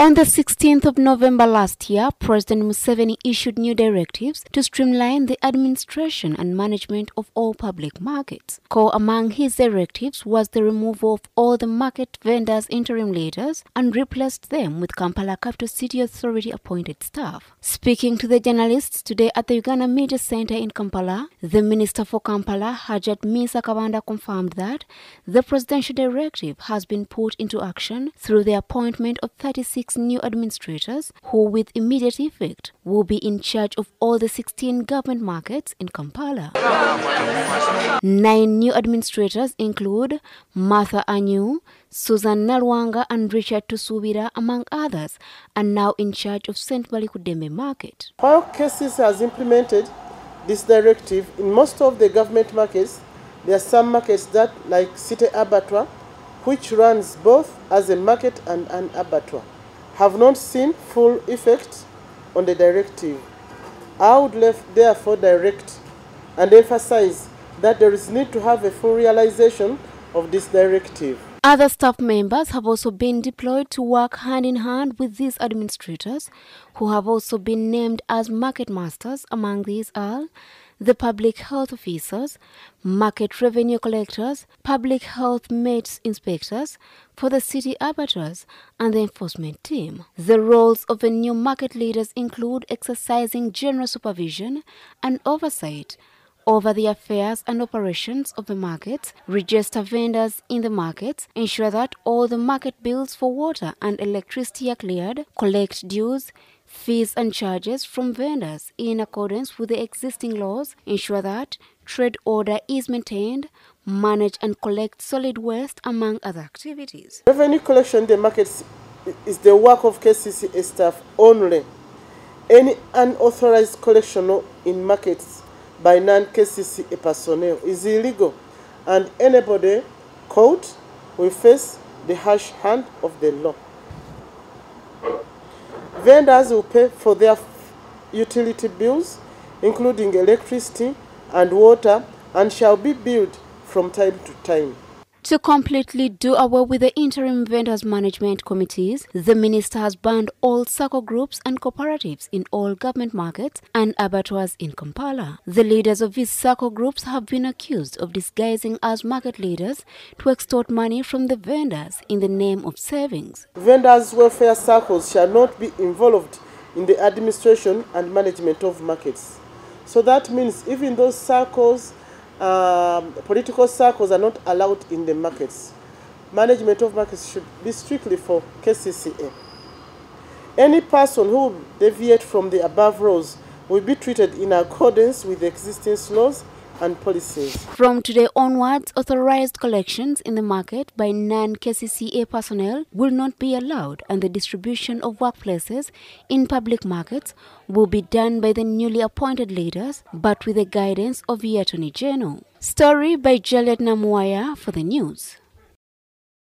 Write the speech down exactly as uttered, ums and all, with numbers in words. On the sixteenth of November last year, President Museveni issued new directives to streamline the administration and management of all public markets. Core among his directives was the removal of all the market vendors' interim leaders and replaced them with Kampala Capital City Authority appointed staff. Speaking to the journalists today at the Uganda Media Center in Kampala, the Minister for Kampala, Hajat Misa Kabanda, confirmed that the presidential directive has been put into action through the appointment of thirty-six new administrators who, with immediate effect, will be in charge of all the sixteen government markets in Kampala. Nine new administrators include Martha Anu, Susan Nalwanga and Richard Tusubira, among others, are now in charge of Saint Malikudeme Market. While CASIS has implemented this directive in most of the government markets, there are some markets that, like City Abattoir, which runs both as a market and an abattoir, have not seen full effect on the directive. I would therefore direct and emphasize that there is need to have a full realization of this directive. Other staff members have also been deployed to work hand in hand with these administrators, who have also been named as market masters. Among these are the public health officers, market revenue collectors, public health mates inspectors for the city abattoirs, and the enforcement team. The roles of the new market leaders include exercising general supervision and oversight over the affairs and operations of the markets, register vendors in the markets, ensure that all the market bills for water and electricity are cleared, collect dues, fees and charges from vendors in accordance with the existing laws, ensure that trade order is maintained, manage and collect solid waste, among other activities. Revenue collection in the markets is the work of K C C A staff only. Any unauthorized collection in markets by non-K C C A personnel is illegal, and anybody caught will face the harsh hand of the law. Vendors will pay for their utility bills, including electricity and water, and shall be billed from time to time. To completely do away with the interim vendors' management committees, the minister has banned all SACCO groups and cooperatives in all government markets and abattoirs in Kampala. The leaders of these SACCO groups have been accused of disguising as market leaders to extort money from the vendors in the name of savings. Vendors' welfare SACCOs shall not be involved in the administration and management of markets. So that means even those SACCOs, Um, political circles are not allowed in the markets. Management of markets should be strictly for K C C A. Any person who deviates from the above rules will be treated in accordance with the existing laws and policies. From today onwards, authorized collections in the market by non-K C C A personnel will not be allowed, and the distribution of workplaces in public markets will be done by the newly appointed leaders, but with the guidance of the Attorney General. Story by Juliet Namuaya for the news.